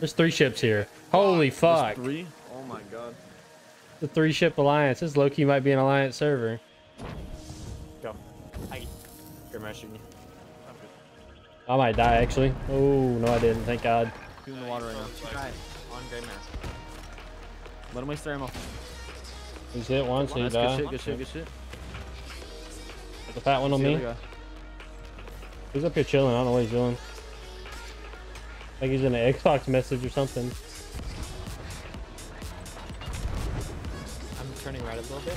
There's 3 ships here. Holy fuck. 3? Oh my god. The 3-ship alliance. This low-key might be an alliance server. Go. I Grey Mare shooting you. I'm good. I might die actually. Oh no, I didn't. Thank God. He's in the water right now. Try it. On Grey Mare. Let him waste their ammo. He's hit once and he died. Good shit, good shit, good shit. There's a fat one on me. He's up here chilling. I don't know what he's doing. Like he's in an Xbox message or something. I'm turning right a little bit.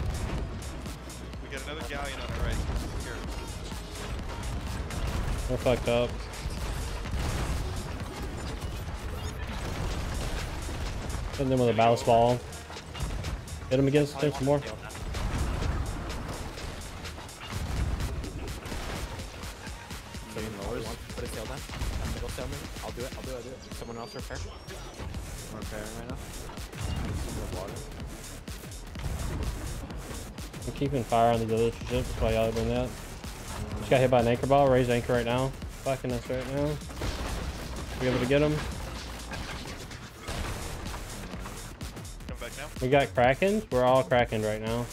We got another galleon on our right. Here. We're fucked up. Hitting them with a ballast ball. Hit him against him some more. I'll do it, I'll do it, I'll do it. Someone else repair? I'm repairing right now. I'm keeping fire on these other ships, that's why y'all are doing that. Just got hit by an anchor ball, raise anchor right now. Fucking us right now. We able to get him? Come back now. We got Krakens, we're all Kraken right now.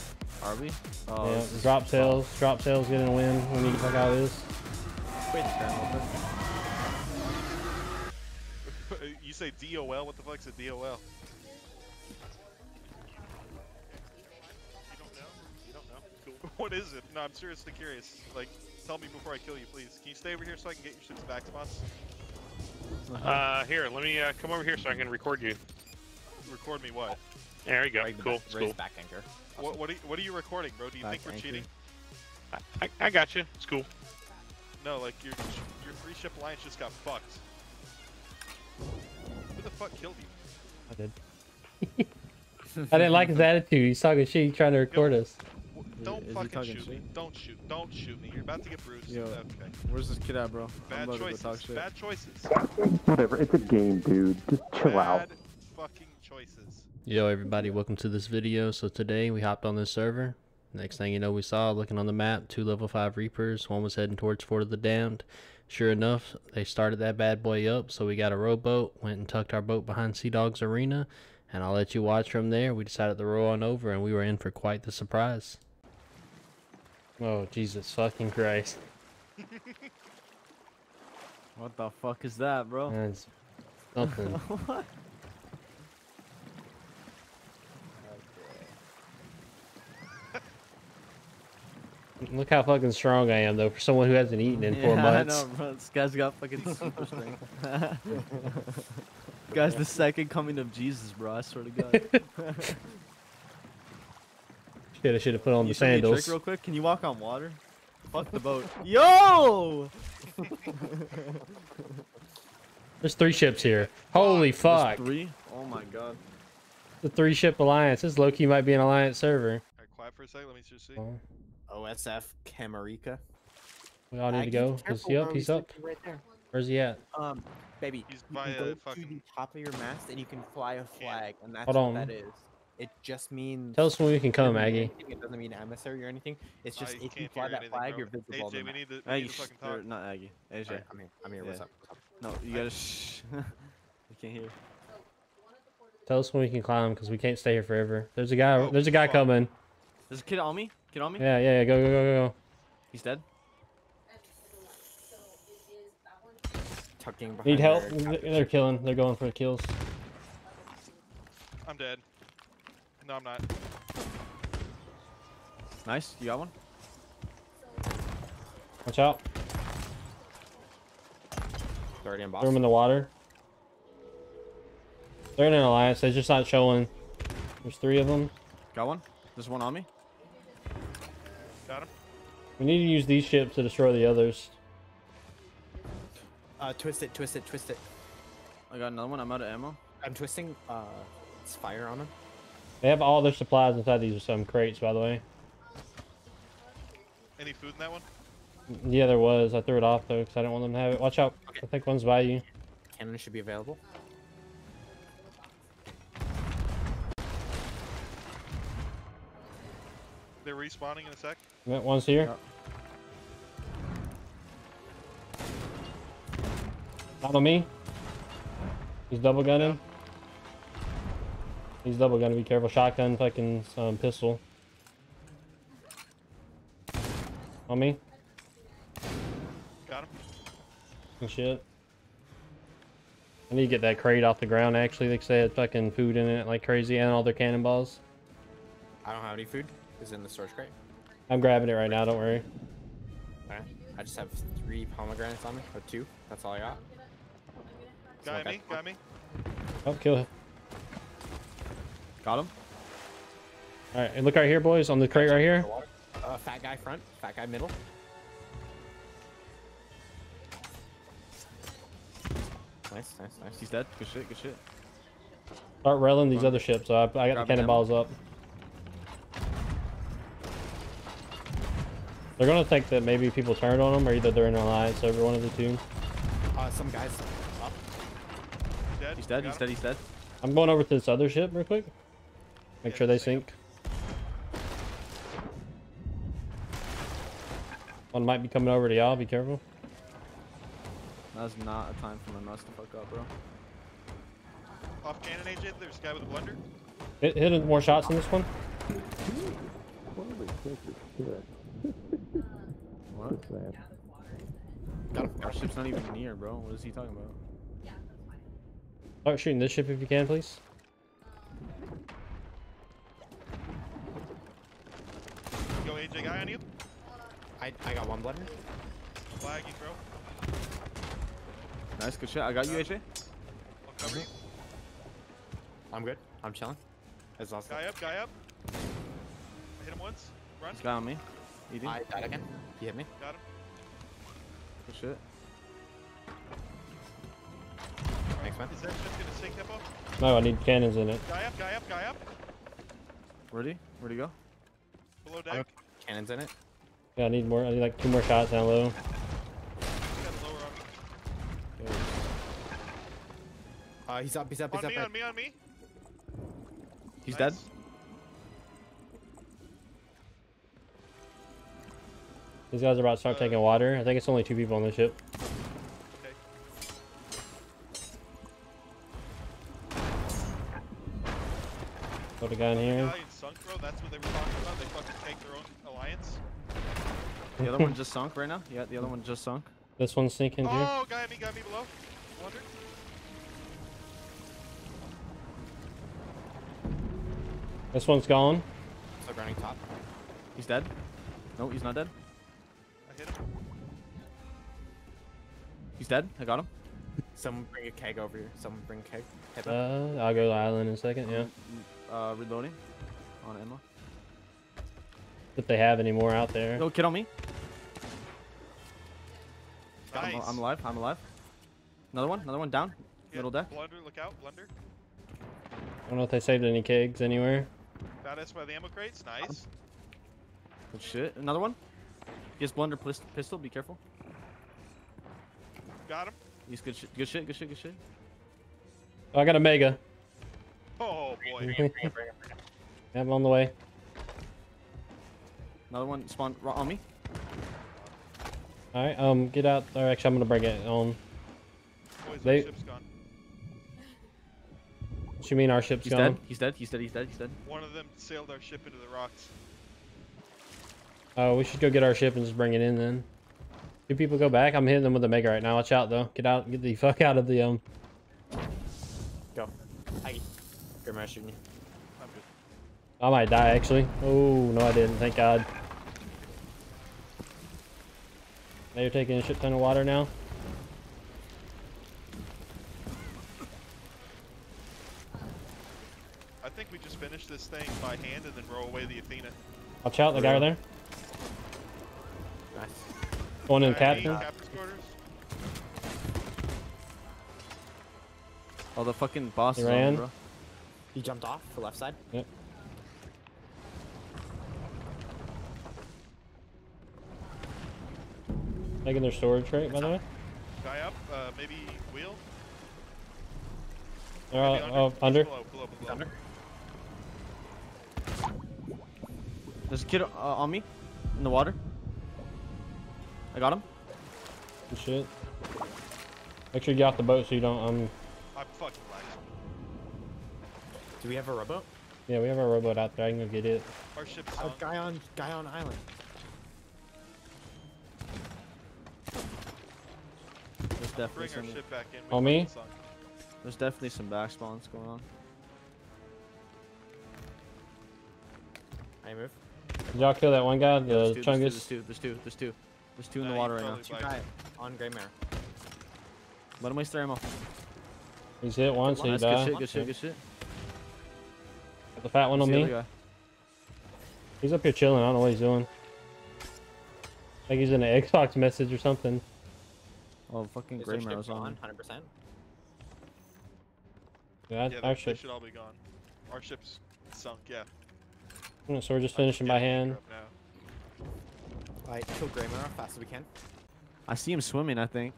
Are we? Oh, yeah, drop sails getting a win. We need to fuck out of this. Wait, you say DOL? What the fuck's a DOL? You don't know? You don't know? Cool. What is it? No, I'm seriously curious. Like, tell me before I kill you, please. Can you stay over here so I can get your ships back spots? Here, let me come over here so I can record you. Record me what? There you go. Right, cool. Raise back anchor. Awesome. What are you recording, bro? Do you think we're cheating? I got you. It's cool. No, like your 3-ship alliance just got fucked. Who the fuck killed you? I did. I didn't like his attitude. He's talking shit. He's trying to record us. Don't fucking shoot me. Don't shoot. Don't shoot me. You're about to get bruised. Yo, okay. Where's this kid at, bro? Bad choices. Bad choices. Whatever. It's a game, dude. Just chill out. Bad fucking choices. Yo, everybody. Welcome to this video. So today we hopped on this server. Next thing you know, we saw, looking on the map, 2 level 5 Reapers. One was heading towards Fort of the Damned. Sure enough, they started that bad boy up, so we got a rowboat, went and tucked our boat behind Sea Dogs Arena, and I'll let you watch from there. We decided to row on over, and we were in for quite the surprise. Oh, Jesus fucking Christ. What the fuck is that, bro? That's something. What? Look how fucking strong I am, though, for someone who hasn't eaten in 4 months. I know, bro. This guy's got fucking super strength. This guy's the second coming of Jesus, bro. I swear to God. Shit, I should have put on the sandals. Trick real quick. Can you walk on water? Fuck the boat. Yo! There's 3 ships here. Holy fuck. There's 3? Oh my God. The 3-ship alliance. This low-key might be an alliance server. Alright, quiet for a second. Let me just see. Oh. OSF Camarika. We all need to go. He's up. Right there. Where's he at? Baby, he's by a fucking... the top of your mast and you can fly a flag, and that's what that is. It just means... Tell us when we can come, Aggie. It doesn't mean emissary or anything. It's just if you fly that flag, you're visible. AJ, we need to fucking talk. Not Aggie. AJ. Right, I'm here. I'm here. Yeah. What's up? No, you gotta shh. I can't hear. Tell us when we can climb, because we can't stay here forever. There's a guy. There's a guy coming. There's a kid on me? Get on me? Yeah, yeah, yeah, go, go, go, go. He's dead. Tucking behind. Need help? They're killing. They're going for the kills. I'm dead. No, I'm not. Nice. You got one? Watch out. Guardian boss. Throw him in the water. They're in an alliance. They're just not showing. There's 3 of them. Got one? There's one on me? Got him. We need to use these ships to destroy the others. Twist it, twist it, twist it. I got another one. I'm out of ammo. I'm twisting. It's fire on them. They have all their supplies inside these some crates, by the way. Any food in that one? Yeah, there was. I threw it off though because I didn't want them to have it. Watch out! Okay. I think one's by you. Cannon should be available. They're respawning in a sec. One's here. Not on me. He's double gunning. He's double gunning. Be careful. Shotgun, fucking pistol. On me. Got him. And shit. I need to get that crate off the ground. Actually, they say it had fucking food in it like crazy, and all their cannonballs. I don't have any food. It's in the storage crate. I'm grabbing it right now. Don't worry. All right. I just have 3 pomegranates on me, or 2. That's all I got. Got me. Got me. Oh, kill him. Got him. All right, and look right here, boys, on the crate right here. Fat guy front. Fat guy middle. Nice, nice, nice. He's dead. Good shit, good shit. Start railing these other ships. I got the cannonballs up. They're gonna think that maybe people turned on them, or either they're in alliance. Over one of the two. Some guys up. Dead. He's dead. He's dead. He's dead. I'm going over to this other ship real quick. Make sure they sink. One might be coming over to y'all. Be careful. That's not a time for my mouse to fuck up, bro. Off cannon, AJ, there's a guy with a blunder. Hit more shots in this one. What? Our ship's not even near, bro. What is he talking about? Start shooting this ship if you can, please. Yo, AJ, guy on you? I got one blunder. Flag, you throw. Nice, good shit. I got you, AJ. I'll cover you. I'm good. I'm chilling. That's awesome. Guy up, guy up. I hit him once. Run. He's got on me. He did. I died again. He hit me. Got him. Good shit. Thanks, man. Is that ship gonna sink, Hippo? No, I need cannons in it. Guy up, guy up, guy up. Ready? Where'd he go? Below deck. Cannons in it. Yeah, I need more. I need like 2 more shots down low. He's up, he's up, he's up. On me, on me, on me. He's dead. These guys are about to start taking water. I think it's only 2 people on the ship. Okay. Put a guy in here. Sunk, bro. That's what they were talking about. They fucking take their own alliance. The other one just sunk right now? Yeah, the other one just sunk. This one's sinking too. Oh, got me below. Water. This one's gone. Still running top. He's dead. No, he's not dead. I hit him. He's dead. I got him. Someone bring a keg over here. Someone bring a keg. I'll go to the island in a second, yeah. Reloading on Emma. If they have any more out there. No, kid on me. Nice. I'm alive. I'm alive. Another one down. Yeah, middle deck. Blunder, look out. Blunder. I don't know if they saved any kegs anywhere. Got us by the ammo crates, nice. Good shit. Another one. He has blunder pistol, be careful. Got him. He's good shit, good shit, good shit, good shit. Oh, I got a mega. Oh boy. I have him on the way. Another one spawned on me. Alright, get out. Or actually, I'm gonna bring it on. Boys, the ship's gone. What you mean our ship's gone? Dead. He's dead. He's dead. He's dead. He's dead. One of them sailed our ship into the rocks. Oh, we should go get our ship and just bring it in then. 2 people go back. I'm hitting them with a mega right now. Watch out though. Get out. Get the fuck out of the Go. Hi. Grandma's shooting you. I'm good. I might die actually. Oh no, I didn't. Thank God. They're taking a shit ton of water now. I think we just finish this thing by hand and then roll away the Athena. Watch out, the guy there. Nice. Going in captain. Oh, the fucking boss is on, bro. He jumped off the left side. Yep. Taking their storage crate, by the way. Guy up, maybe wheel. Under. Below, below, below. Under. There's a kid on me in the water. I got him. Good shit. Make sure you get off the boat so you don't. I I'm fucking lagging. Do we have a rowboat? Yeah, we have our rowboat out there. I can go get it. Our ship's oh, guy on island. There's definitely some... Bring our ship back in. Oh, me? There's definitely some back spawns going on. I move. Did y'all kill that one guy? Yeah, the chungus? There's two in the water right now. Two guys on Grey Mare. Let him waste their ammo. He's hit once, so he died. Good shit. Got the fat one on me. He's up here chilling. I don't know what he's doing. I think he's in an Xbox message or something. Oh, fucking Grey Mare was on. 100%. Yeah, our ship should all be gone. Our ship's sunk, yeah. So we're just finishing by hand. Alright, kill Grey Mare fast as we can. I see him swimming, I think.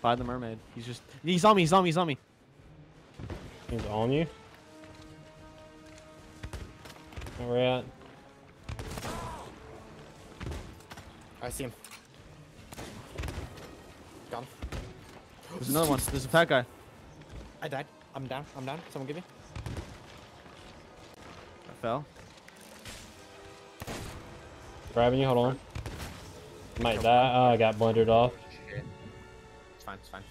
By the mermaid. He's just... He's on me. He's on you? Where we're at? I see him. Gone. There's another one. There's a fat guy. I died. I'm down. Someone give me. I fell. Grabbing you, hold on. Might die. Oh, I got blundered off. It's fine.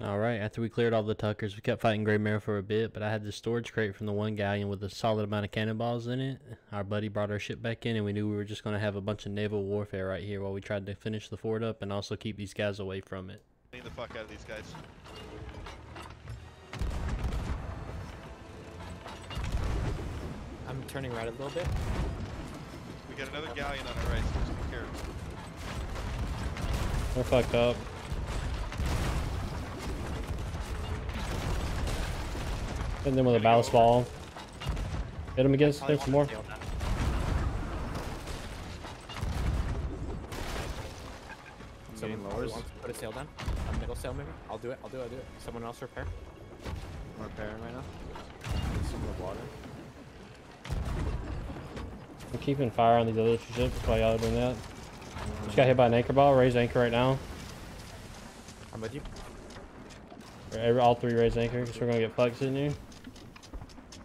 Alright, after we cleared all the Tuckers, we kept fighting Grey Mare for a bit, but I had the storage crate from the one galleon with a solid amount of cannonballs in it. Our buddy brought our ship back in, and we knew we were just going to have a bunch of naval warfare right here while we tried to finish the fort up and also keep these guys away from it. Clean the fuck out of these guys. I'm turning right a little bit. We got another galleon on our right, so just be careful. We're fucked up. Hitting them with a ballast ball. Hit him again, there's some more. Someone lowers. Put a sail down. A middle sail maybe? I'll do it. Someone else repair. I'm repairing right now. Some of the water. I'm keeping fire on these other ships while y'all are doing that. Just got hit by an anchor ball. Raise anchor right now. I'm with you. All three raise anchor because we're going to get plugs in you.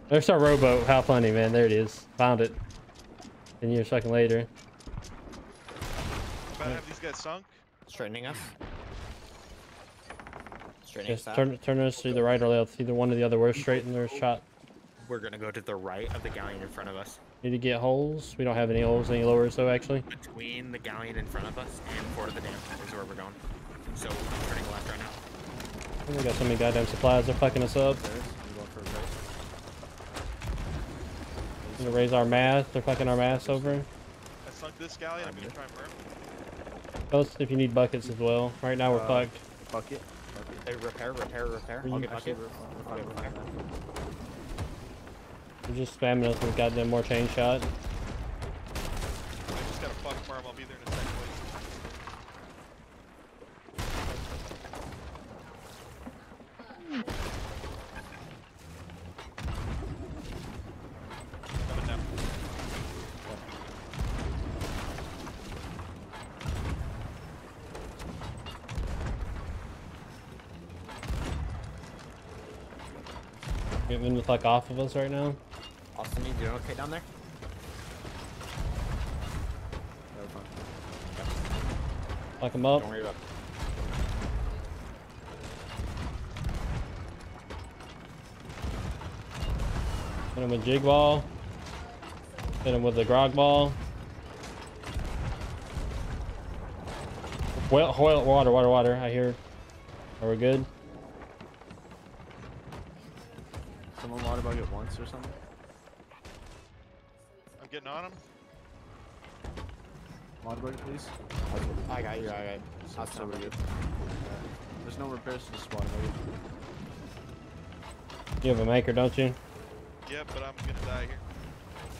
There's our rowboat. How funny, man. There it is. Found it. And you're a second later. About to have these guys sunk. Straightening us. Just turn us to the right or left. Either one or the other. We're straight in their shot. We're going to go to the right of the galleon in front of us. Need to get holes. We don't have any holes any lower, so actually. Between the galleon in front of us and Fort of the Damned is where we're going. So we're turning left right now. We got so many goddamn supplies, they're fucking us up. I'm gonna raise our mast, they're fucking our mast over. I sunk this galleon, I'm gonna try and burn. Tell us if you need buckets as well. Right now we're fucked. Bucket. Hey, repair. I'll get bucket. You're just spamming us with goddamn more chain shot. I just got a fuck farm, I'll be there in a second. Get them the fuck off of us right now. Austin, you doing okay down there? Fuck him up. Don't worry about it. Hit him with jig ball. Hit him with the grog ball. Well, water. I hear. Are we good? Someone water bucket once or something. I'm getting on him. Water bucket, please. I got you. That's so good. There's no repairs to the spot. You have a maker, don't you? Yeah, but I'm gonna die here.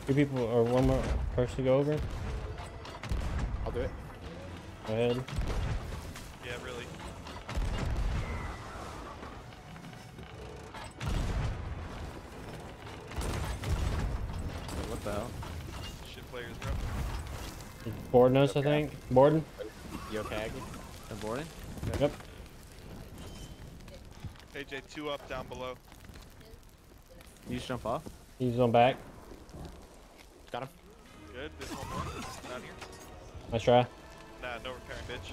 Two people or one more person to go over? I'll do it. Go ahead. Yeah, really. What the hell? Shit players, bro. Boarding us, I think. Boarding? You okay, Aggie? I'm boarding? Okay. Yep. Hey, AJ, two up, down below. You just jump off. He's on back. Got him. Good. This one more. Down here. Nice try. Nah, no repairing, bitch.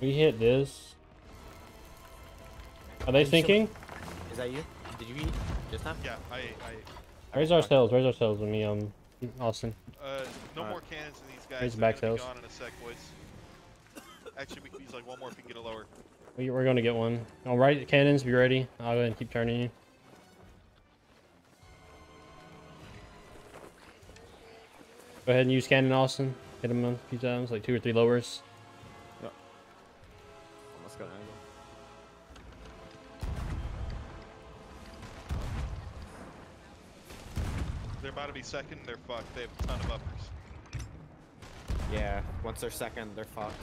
We hit this. Are they sinking? Is that you? Did you eat this time? Yeah, I ate. Raise our sails. Raise our sails with me, Austin. No more cannons in these guys. Raise back sails. Gone in a sec, boys. Actually, we can use like one more if we can get a lower. We're going to get one. All right, cannons, be ready. I'll go ahead and keep turning you. Go ahead and use cannon, Austin. Hit him a few times, like 2 or 3 lowers. Yep. Almost got an angle. They're about to be second, they're fucked. They have a ton of uppers. Yeah, once they're second, they're fucked.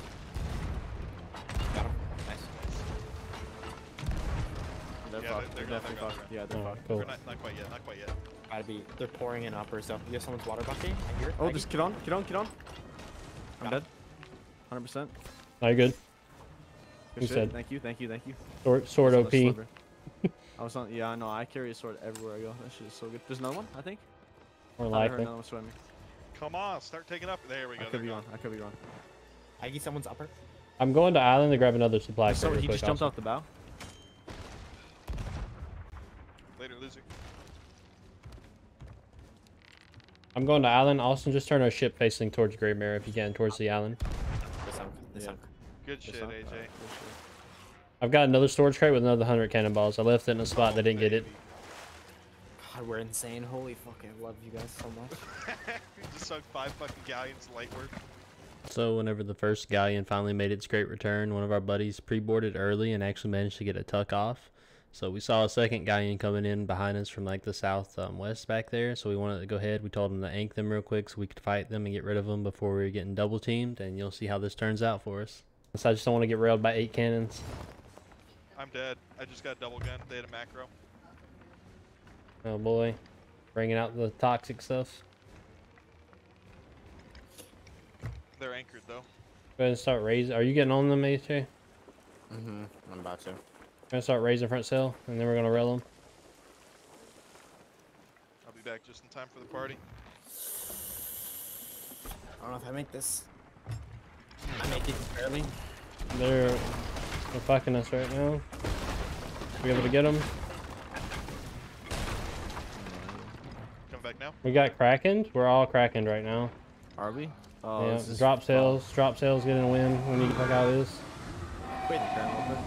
Got him. Nice. They're fucked. They're definitely fucked. Yeah, they're fucked. Cool. Not quite yet, not quite yet. Gotta be, they're pouring in uppers, so you have someone's water bucket? I hear it. Oh, just get on, get on, get on. I'm dead. 100%. No, you're good. Good shit. Thank you, thank you, thank you. Sword OP. I was on, yeah, I know. I carry a sword everywhere I go. That shit is so good. There's another one, I think. Or live. Come on, start taking up. There we go. I could be on. I could be on. I get someone's upper. I'm going to island to grab another supply. So he just jumped off the bow. Later, loser. I'm going to island. Austin, just turn our ship facing towards Grey Mare if you can, towards the island. They sunk. Good shit, AJ. Good shit. I've got another storage crate with another 100 cannonballs. I left it in a spot that didn't get it. God, we're insane. Holy fucking, love you guys so much. We just sunk 5 fucking galleons, light work. So whenever the first galleon finally made its great return, one of our buddies pre-boarded early and actually managed to get a tuck off. So we saw a second galleon coming in behind us from like the south west back there. So we wanted to go ahead. We told them to ank them real quick so we could fight them and get rid of them before we were getting double teamed. And you'll see how this turns out for us. So I just don't want to get railed by 8 cannons. I'm dead. I just got a double gun. They had a macro. Oh boy. Bringing out the toxic stuff. They're anchored though. Go ahead and start raising. Are you getting on them, AJ? Mm-hmm. I'm about to. Gonna start raising front sail, and then we're gonna rail them. I'll be back just in time for the party. I don't know if I make this. I make it barely. They're fucking us right now. We able to get them? Come back now. We got Kraken. We're all Kraken right now. Are we? Oh, yeah. Drop sails. Oh. Drop sails. Getting a win. We need to fuck out of this. Wait the turn a little bit.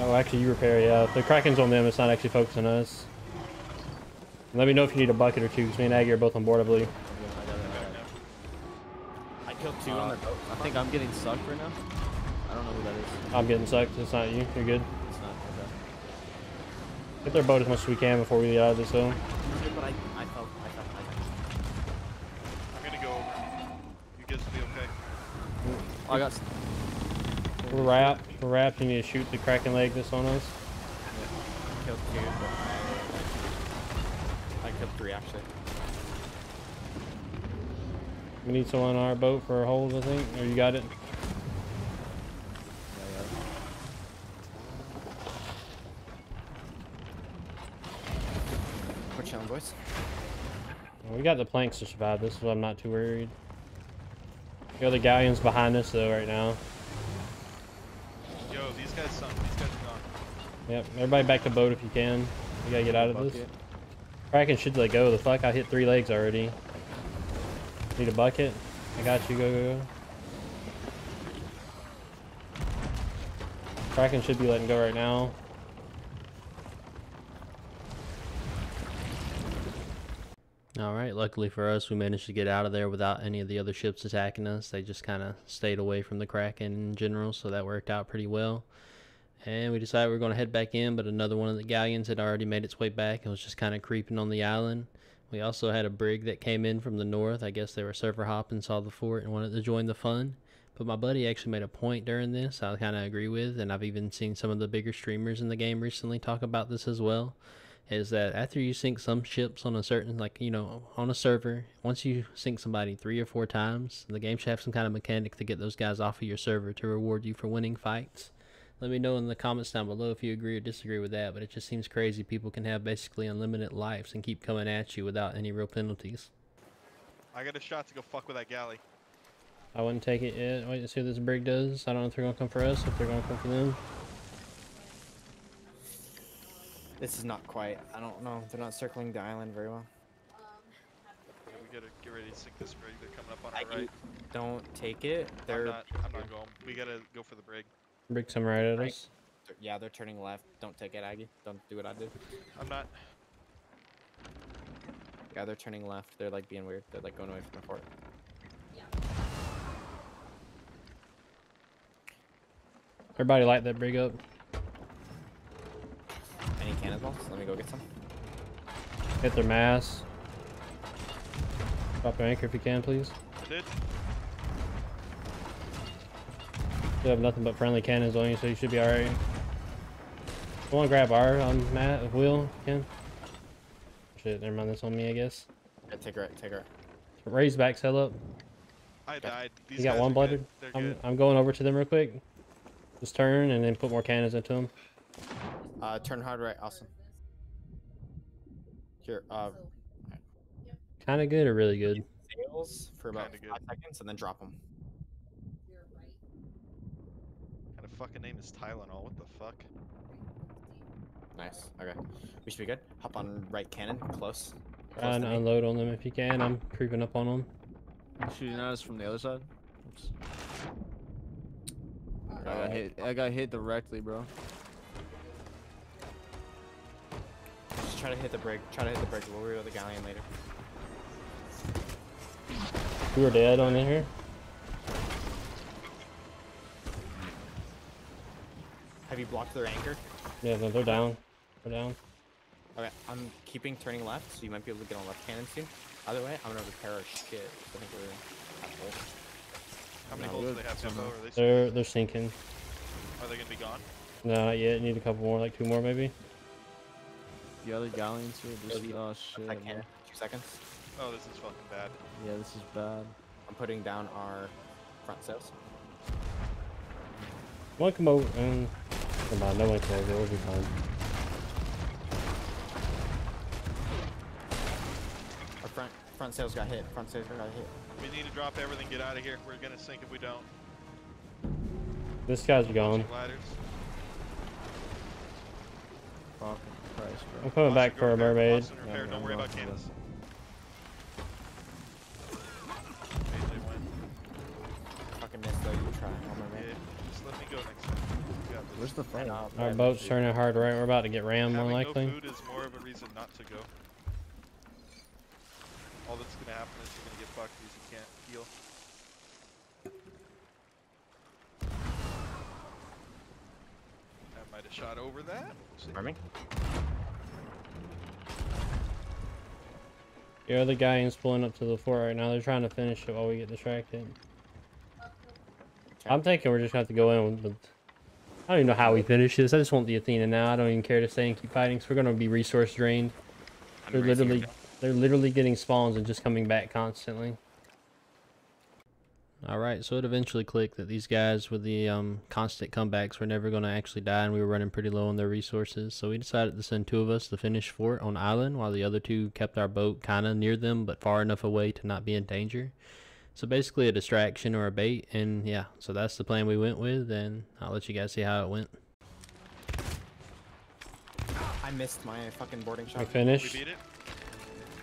Oh, actually, you repair, yeah. If the Kraken's on them, it's not actually focusing on us. Let me know if you need a bucket or two, because me and Aggie are both on board, I believe. I killed 2 on their boat. I think I'm getting sucked right now. I don't know who that is. I'm getting sucked. It's not you. You're good. It's not. Okay. Get their boat as much as we can before we get out of this zone. I'm going to go over. You guys will be okay. Oh, I got... We're wrapped, you need to shoot the Kraken leg that's on us. Yeah. Killed 2, but I killed 3 actually. We need someone on our boat for a hold, I think. Or you got it? Yeah, We're chilling, boys. We got the planks to survive this, so I'm not too worried. The other galleon's behind us though right now. Yo, these guys sunk. These guys are gone. Yep, everybody back to boat if you can. You gotta get out of this. Kraken should let go. The fuck, I hit 3 legs already. Need a bucket? I got you. Go, go, go. Kraken should be letting go right now. Alright, luckily for us, we managed to get out of there without any of the other ships attacking us. They just kind of stayed away from the Kraken in general, so that worked out pretty well. And we decided we were going to head back in, but another one of the galleons had already made its way back and was just kind of creeping on the island. We also had a brig that came in from the north. I guess they were surfer hopping, saw the fort, and wanted to join the fun. But my buddy actually made a point during this I kind of agree with, and I've even seen some of the bigger streamers in the game recently talk about this as well. Is that after you sink some ships on a certain, like, you know, on a server, once you sink somebody 3 or 4 times, the game should have some kind of mechanic to get those guys off of your server to reward you for winning fights. Let me know in the comments down below if you agree or disagree with that, but it just seems crazy people can have basically unlimited lives and keep coming at you without any real penalties. I got a shot to go fuck with that galley. I wouldn't take it yet. Wait to see what this brig does. I don't know if they're going to come for us, if they're going to come for them. This is not quite. I don't know. They're not circling the island very well. Yeah, we gotta get ready to sink this brig. They're coming up on our right. Don't take it. They're... I'm not going. We gotta go for the brig. Brig's coming right at us. Yeah, they're turning left. Don't take it, Aggie. Don't do what I did. I'm not. Yeah, they're turning left. They're like being weird. They're like going away from the fort. Yeah. Everybody light that brig up. Any cannonballs? Let me go get some. Hit their mass. Drop your anchor if you can, please. I did. You have nothing but friendly cannons on you, so you should be alright. I want to grab R on Matt, if Will can. Shit, never mind, that's on me, I guess. Yeah, take her right, take her right. Raise back, sail up. I died. These you got one blooded? I'm going over to them real quick. Just turn and then put more cannons into them. Turn hard right, awesome. Here, Kind of good or really good? Sails for about 5 seconds and then drop them. Fucking name is Tylenol, what the fuck? Nice, okay. We should be good. Hop on right cannon, close. Try and unload on them if you can. I'm creeping up on them. Shooting at us from the other side. Oops. I got hit directly, bro. Just try to hit the brig. Try to hit the brig. We'll reroll the galleon later. We were dead on in here. Have you blocked their anchor? Yeah, no, they're down. They're down. Okay, I'm keeping turning left, so you might be able to get on left cannon soon. Either way, I'm gonna repair our shit. I think we're at holes. How many holes do they have? They're sinking. Are they gonna be gone? No, not yet. Need a couple more, like 2 more maybe. The other galleons here. Oh shit. I can't. 2 seconds. Oh, this is fucking bad. Yeah, this is bad. I'm putting down our front sails. One come over and. Come on, no one can over, we'll be fine. Our front sails got hit, front sails got hit. We need to drop everything, get out of here. We're gonna sink if we don't. This guy's gone. Fucking Christ, bro. I'm coming back for a mermaid. Don't worry about cannons. Fucking missed though, you were trying. Yeah, just let me go next time. Where's the front? Our boat's turning hard right. We're about to get rammed, more likely. No food is more of a reason not to go. All that's gonna happen is you're gonna get fucked because you can't heal. I might have shot over that. Army. The other guy is pulling up to the fort right now. They're trying to finish it while we get distracted. I'm thinking we're just gonna have to go in with. I don't even know how we finish this. I just want the Athena now. I don't even care to stay and keep fighting. So we're gonna be resource drained. They're literally getting spawns and just coming back constantly. All right, so it eventually clicked that these guys with the constant comebacks were never gonna actually die, and we were running pretty low on their resources. So we decided to send 2 of us to finish fort on island, while the other 2 kept our boat kind of near them, but far enough away to not be in danger. So basically a distraction or a bait, and yeah, so that's the plan we went with, and I'll let you guys see how it went. I missed my fucking boarding shot. I finished. We beat it.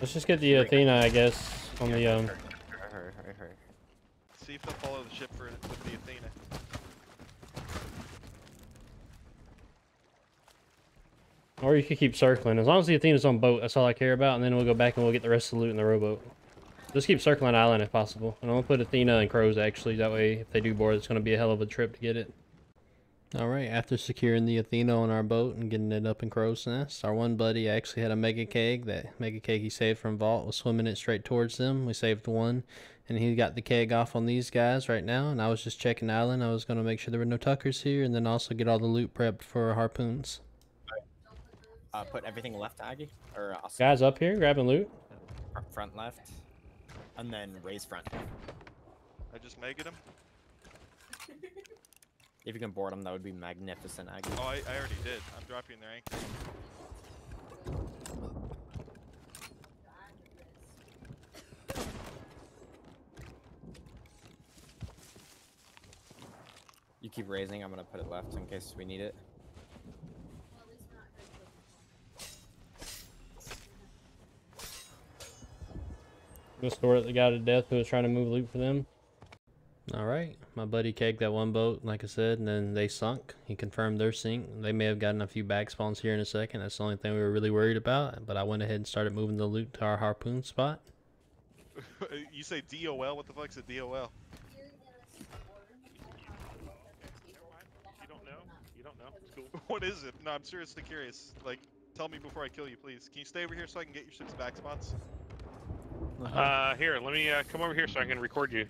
Let's just get the Athena, I guess, on the Hurry. See if they'll follow the ship with the Athena. Or you could keep circling. As long as the Athena's on boat, that's all I care about, and then we'll go back and we'll get the rest of the loot in the rowboat. Just keep circling island if possible. And I'll put Athena and crows actually, that way if they do board it's going to be a hell of a trip to get it. Alright, after securing the Athena on our boat and getting it up in crow's nest, our one buddy actually had a Mega Keg. That Mega Keg he saved from vault was swimming it straight towards them. We saved 1 and he got the keg off on these guys right now, and I was just checking island. I was going to make sure there were no tuckers here and then also get all the loot prepped for harpoons. Put everything left, Aggie. Or guys up here grabbing loot. Front left. And then raise front. I just megged him. If you can board them, that would be magnificent, Aggie. Oh, I already did. I'm dropping their anchor. You keep raising, I'm gonna put it left in case we need it. Go store at the guy to death who was trying to move loot for them. Alright, my buddy kegged that one boat, like I said, and then they sunk. He confirmed their sink. They may have gotten a few back spawns here in a second. That's the only thing we were really worried about, but I went ahead and started moving the loot to our harpoon spot. You say DOL? What the fuck's a DOL? What is it? No, I'm seriously curious. Like, tell me before I kill you, please. Can you stay over here so I can get your ship's back spots? Here, let me come over here so I can record you.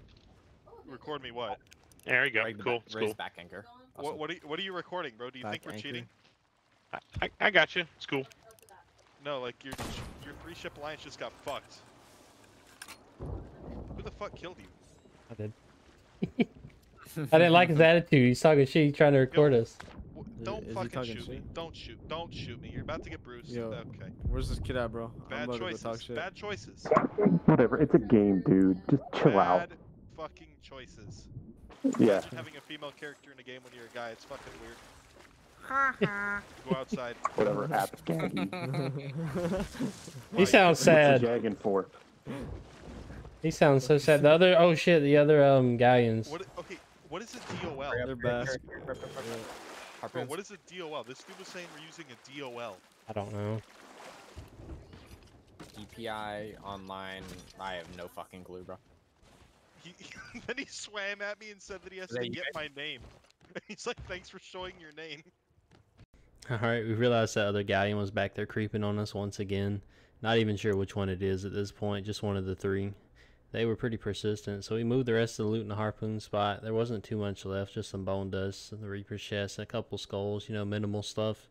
Record me what? There you go. Right, cool. It's cool. Back anchor. Awesome. What are you recording, bro? Do you think we're cheating? I got you. It's cool. No, like your three ship alliance just got fucked. Who the fuck killed you? I did. I didn't like his attitude. He's talking shit. He's trying to record us. Don't fucking shoot me. Don't shoot me. You're about to get bruised. Yo, okay. Where's this kid at, bro? Bad choices. Talk shit. Bad choices. Whatever. It's a game, dude. Just chill out. Bad fucking choices. Yeah. Imagine having a female character in a game when you're a guy. It's fucking weird. Go outside. Whatever. He sounds sad. Jagging for. He sounds so sad. The other. Oh shit. The other galleons. What, okay. What is a DOL? They're bad. Bro, what is a DOL? This dude was saying we're using a DOL. I don't know. DPI, online, I have no fucking clue, bro. Then he swam at me and said that he has to get my name. He's like, thanks for showing your name. Alright, we realized that other galleon was back there creeping on us once again. Not even sure which one it is at this point, just one of the three. They were pretty persistent, so we moved the rest of the loot in the harpoon spot. There wasn't too much left, just some bone dust and the Reaper's chest, a couple skulls, you know, minimal stuff.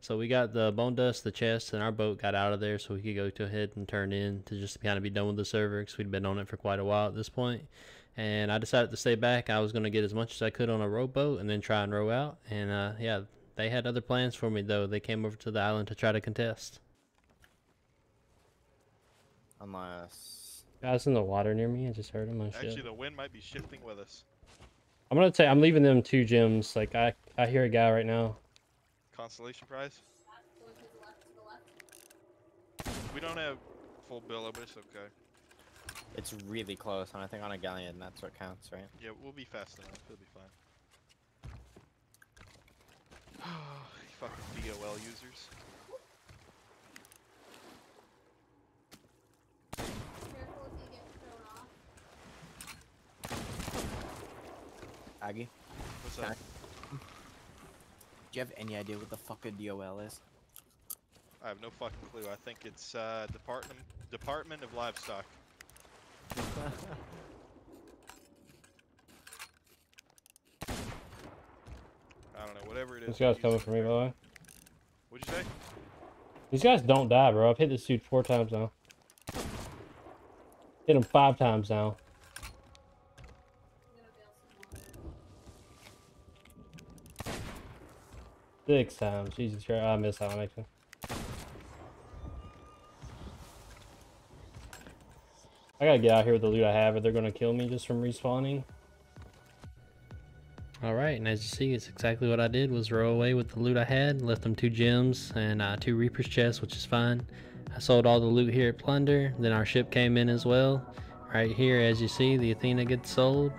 So we got the bone dust, the chest, and our boat got out of there so we could go to ahead and turn in to just kind of be done with the server because we'd been on it for quite a while at this point. And I decided to stay back. I was going to get as much as I could on a rowboat and then try and row out. And yeah, they had other plans for me though. They came over to the island to try to contest. Unless... I was in the water near me. I just heard him. Actually, the wind might be shifting with us. I'm gonna say I'm leaving them two gems. Like I hear a guy right now. Constellation prize. We don't have full billow, but it's okay. It's really close, and I think on a galleon that's what counts, right? Yeah, we'll be fast enough. It'll be fine. Fucking DOL users. Aggie, what's up? Do you have any idea what the fuck a DOL is? I have no fucking clue. I think it's Department of Livestock. I don't know. Whatever it is. This guy's coming for me, by the way. What'd you say? These guys don't die, bro. I've hit this dude 4 times now. Hit him 5 times now. Six times, Jesus Christ, I missed that one actually. I gotta get out here with the loot I have or they're gonna kill me just from respawning. Alright, and as you see, it's exactly what I did was row away with the loot I had, left them 2 gems and 2 Reaper's chests, which is fine. I sold all the loot here at Plunder, then our ship came in as well. Right here, as you see, the Athena gets sold.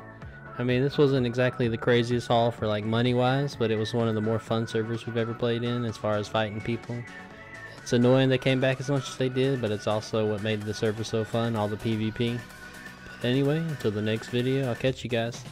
I mean, this wasn't exactly the craziest haul for like money-wise, but it was one of the more fun servers we've ever played in as far as fighting people. It's annoying they came back as much as they did, but it's also what made the server so fun, all the PvP. But anyway, until the next video, I'll catch you guys.